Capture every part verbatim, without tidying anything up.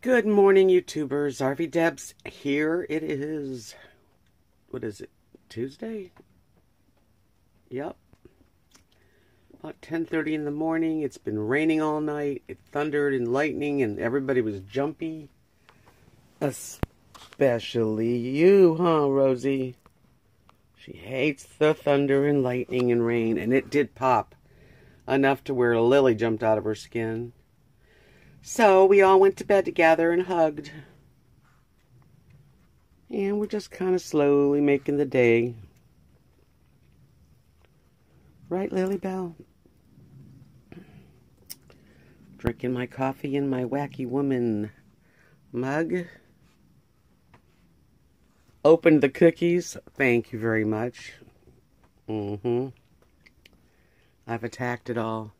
Good morning, YouTubers. R V Debs here. It is, what is it, Tuesday? Yep. About ten thirty in the morning. It's been raining all night. It thundered and lightning, and everybody was jumpy. Especially you, huh, Rosie? She hates the thunder and lightning and rain, and it did pop. Enough to where Lily jumped out of her skin. So we all went to bed together and hugged. And we're just kind of slowly making the day. Right, Lily Bell? Drinking my coffee in my wacky woman mug. Opened the cookies. Thank you very much. Mm-hmm. I've attacked it all.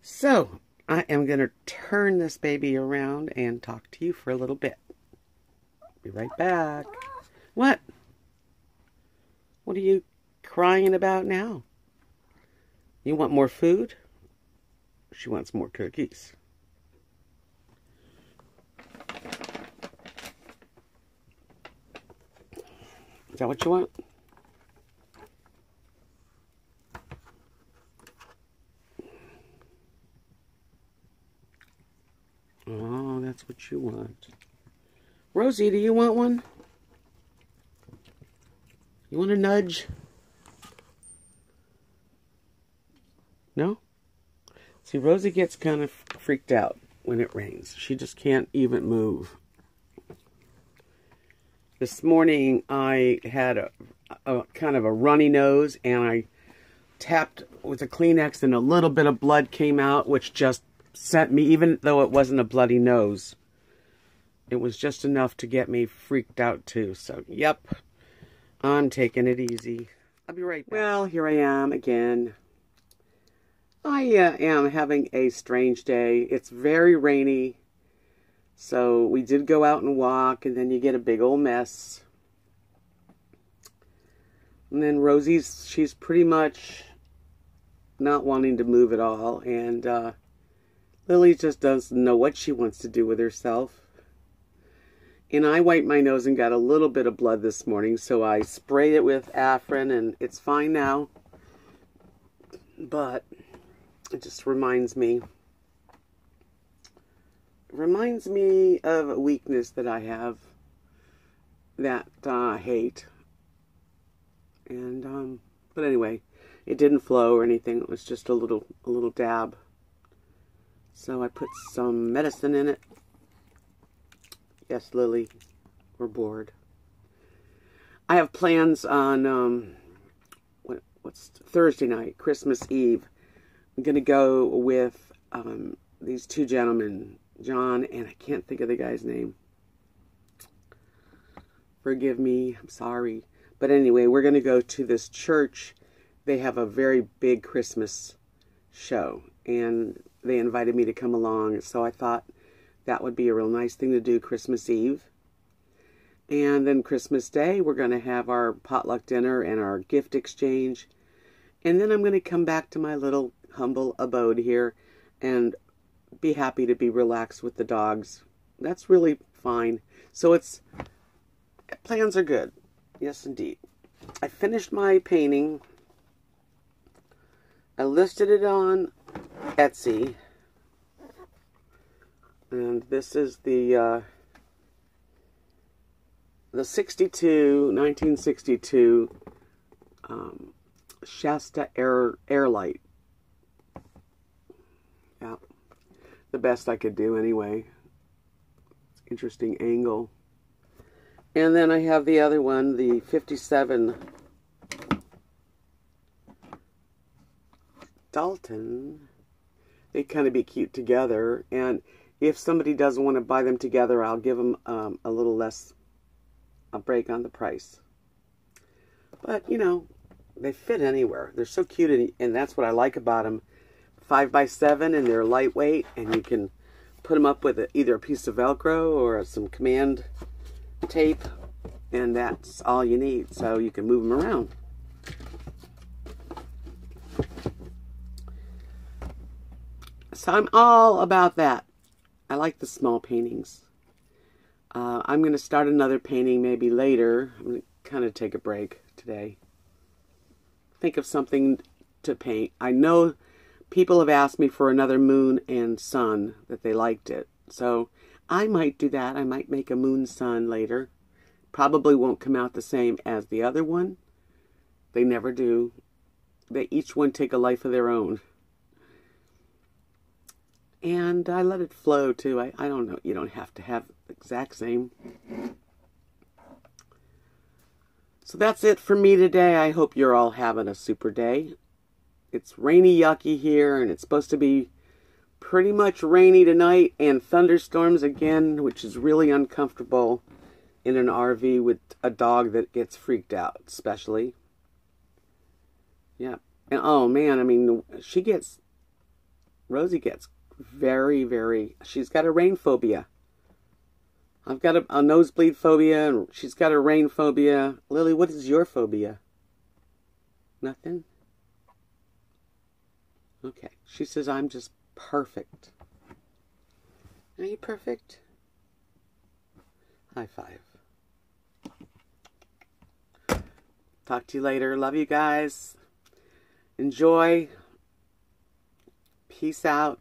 So I am going to turn this baby around and talk to you for a little bit. Be right back. What? What are you crying about now? You want more food? She wants more cookies. Is that what you want? Oh, that's what you want. Rosie, do you want one? You want a nudge? No? See, Rosie gets kind of freaked out when it rains. She just can't even move. This morning, I had a, a kind of a runny nose, and I tapped with a Kleenex, and a little bit of blood came out, which just sent me, even though it wasn't a bloody nose, it was just enough to get me freaked out too. So, yep, I'm taking it easy. I'll be right back. Well, here I am again. I uh, am having a strange day. It's very rainy. So, we did go out and walk, and then you get a big old mess. And then Rosie's, she's pretty much not wanting to move at all, and, uh, Lily just doesn't know what she wants to do with herself. And I wiped my nose and got a little bit of blood this morning, so I sprayed it with Afrin, and it's fine now. But it just reminds me, reminds me of a weakness that I have that I uh, hate. And, um, but anyway, it didn't flow or anything. It was just a little, a little dab. So I put some medicine in it. Yes, Lily, we're bored. I have plans on, um, what, what's Thursday night, Christmas Eve. I'm going to go with um, these two gentlemen, John, and I can't think of the guy's name. Forgive me, I'm sorry. But anyway, we're going to go to this church. They have a very big Christmas show, and they invited me to come along, so I thought that would be a real nice thing to do Christmas Eve. And then Christmas Day, we're going to have our potluck dinner and our gift exchange. And then I'm going to come back to my little humble abode here and be happy to be relaxed with the dogs. That's really fine. So it's, plans are good. Yes, indeed. I finished my painting. I listed it on Etsy, and this is the uh, the nineteen sixty-two um, Shasta Air Air Light. Yeah, the best I could do anyway. Interesting angle. And then I have the other one, the fifty-seven Dalton. They kind of be cute together, and if somebody doesn't want to buy them together, I'll give them um, a little less a break on the price. But, you know, they fit anywhere. They're so cute, and, and that's what I like about them. five by seven, and they're lightweight, and you can put them up with a, either a piece of Velcro or some command tape, and that's all you need, so you can move them around. So I'm all about that. I like the small paintings. Uh, I'm going to start another painting maybe later. I'm going to kind of take a break today. Think of something to paint. I know people have asked me for another moon and sun, that they liked it. So I might do that. I might make a moon sun later. Probably won't come out the same as the other one. They never do. They each one take a life of their own. And I let it flow too. I, I don't know. You don't have to have the exact same. So that's it for me today. I hope you're all having a super day. It's rainy, yucky here, and it's supposed to be pretty much rainy tonight and thunderstorms again, which is really uncomfortable in an R V with a dog that gets freaked out, especially. Yeah. And oh man, I mean, she gets, Rosie gets very, very, she's got a rain phobia. I've got a, a nosebleed phobia, and she's got a rain phobia. Lily, what is your phobia? Nothing? Okay. She says, I'm just perfect. Are you perfect? High five. Talk to you later. Love you guys. Enjoy. Peace out.